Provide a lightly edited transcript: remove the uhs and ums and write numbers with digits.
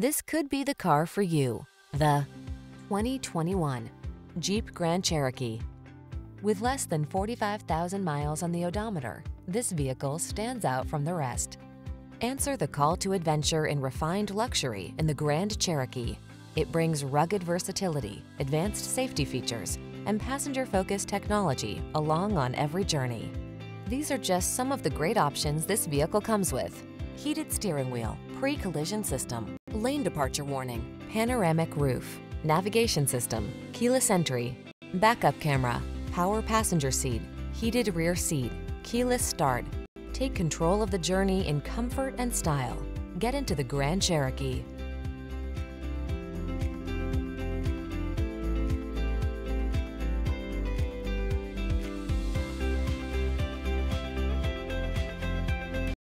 This could be the car for you. The 2021 Jeep Grand Cherokee. With less than 45,000 miles on the odometer, this vehicle stands out from the rest. Answer the call to adventure in refined luxury in the Grand Cherokee. It brings rugged versatility, advanced safety features, and passenger-focused technology along on every journey. These are just some of the great options this vehicle comes with: heated steering wheel, pre-collision system, lane departure warning, panoramic roof, navigation system, keyless entry, backup camera, power passenger seat, heated rear seat, keyless start. Take control of the journey in comfort and style. Get into the Grand Cherokee.